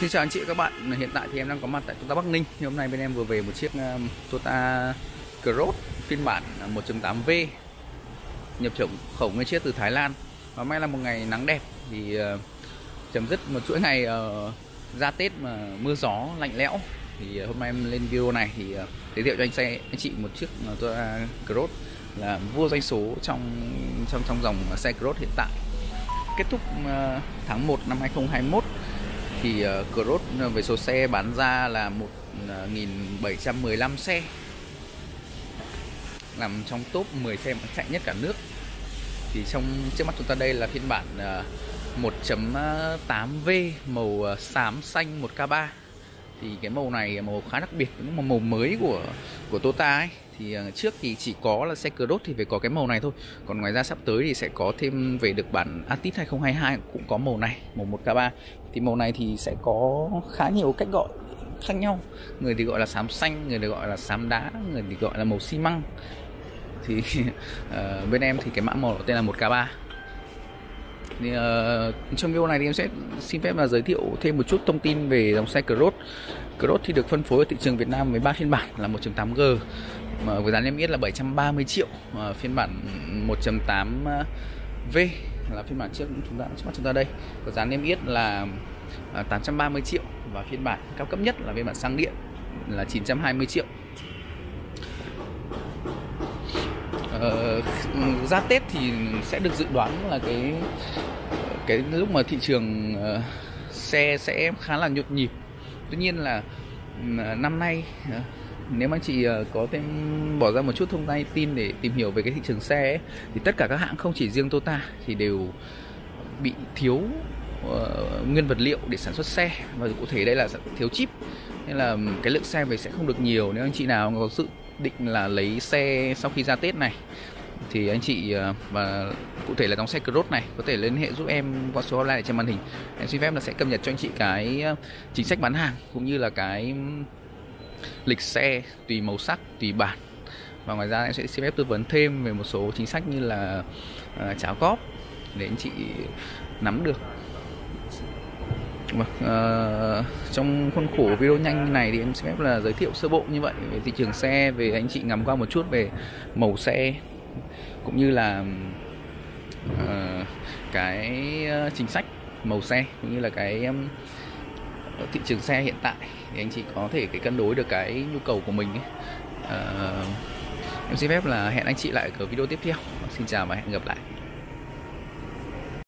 Xin chào anh chị và các bạn, hiện tại thì em đang có mặt tại Toyota Bắc Ninh. Thì hôm nay bên em vừa về một chiếc Toyota Cross phiên bản 1.8V nhập khẩu nguyên chiếc từ Thái Lan. Và may là một ngày nắng đẹp thì chấm dứt một chuỗi ngày ra Tết mà mưa gió lạnh lẽo. Thì hôm nay em lên video này thì giới thiệu cho anh chị một chiếc Toyota Cross là vua doanh số trong dòng xe Cross hiện tại. Kết thúc tháng 1 năm 2021 thì Cross về số xe bán ra là 1.715 xe, nằm trong top 10 xe chạy nhất cả nước. Thì trong trước mắt chúng ta đây là phiên bản 1.8V màu xám xanh 1K3. Thì cái màu này màu khá đặc biệt, cũng là màu mới của Toyota ấy. Thì trước thì chỉ có là xe Cross thì phải có cái màu này thôi. Còn ngoài ra sắp tới thì sẽ có thêm về được bản Altis 2022 cũng có màu này, màu 1K3. Thì màu này thì sẽ có khá nhiều cách gọi khác nhau. Người thì gọi là xám xanh, người thì gọi là xám đá, người thì gọi là màu xi măng. Thì bên em thì cái mã màu tên là 1K3. Thì, trong video này thì em sẽ xin phép là giới thiệu thêm một chút thông tin về dòng xe Cross. Cross thì được phân phối ở thị trường Việt Nam với 3 phiên bản là 1.8G với giá niêm yết là 730 triệu. Phiên bản 1.8V là phiên bản trước mắt chúng ta đây có giá niêm yết là 830 triệu, và phiên bản cao cấp nhất là phiên bản xăng điện là 920 triệu. Ra Tết thì sẽ được dự đoán là cái lúc mà thị trường xe sẽ khá là nhộn nhịp. Tuy nhiên là năm nay nếu mà chị có thêm bỏ ra một chút thông tin để tìm hiểu về cái thị trường xe ấy, thì tất cả các hãng không chỉ riêng Toyota thì đều bị thiếu nguyên vật liệu để sản xuất xe, và cụ thể đây là thiếu chip, nên là cái lượng xe về sẽ không được nhiều. Nếu anh chị nào có dự định là lấy xe sau khi ra Tết này thì anh chị và cụ thể là dòng xe Cross này có thể liên hệ giúp em qua số hotline trên màn hình. Em xin phép là sẽ cập nhật cho anh chị cái chính sách bán hàng cũng như là cái lịch xe tùy màu sắc, tùy bản. Và ngoài ra em sẽ xin phép tư vấn thêm về một số chính sách như là trả góp để anh chị nắm được. Trong khuôn khổ video nhanh này thì em xin phép là giới thiệu sơ bộ như vậy về thị trường xe, về anh chị ngắm qua một chút về màu xe cũng như là cái chính sách màu xe cũng như là cái thị trường xe hiện tại thì anh chị có thể cân đối được cái nhu cầu của mình. Em xin phép là hẹn anh chị lại ở video tiếp theo. Xin chào và hẹn gặp lại.